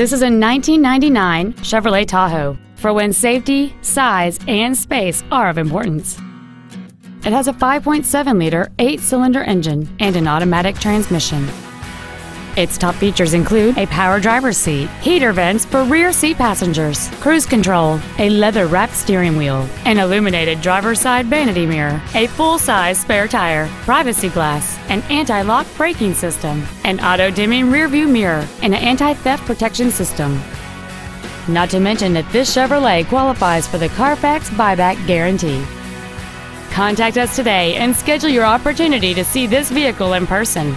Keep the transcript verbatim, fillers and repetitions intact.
This is a nineteen ninety-nine Chevrolet Tahoe for when safety, size, and space are of importance. It has a five point seven liter eight-cylinder engine and an automatic transmission. Its top features include a power driver's seat, heater vents for rear seat passengers, cruise control, a leather-wrapped steering wheel, an illuminated driver's side vanity mirror, a full-size spare tire, privacy glass, an anti-lock braking system, an auto-dimming rear-view mirror, and an anti-theft protection system. Not to mention that this Chevrolet qualifies for the Carfax buyback guarantee. Contact us today and schedule your opportunity to see this vehicle in person.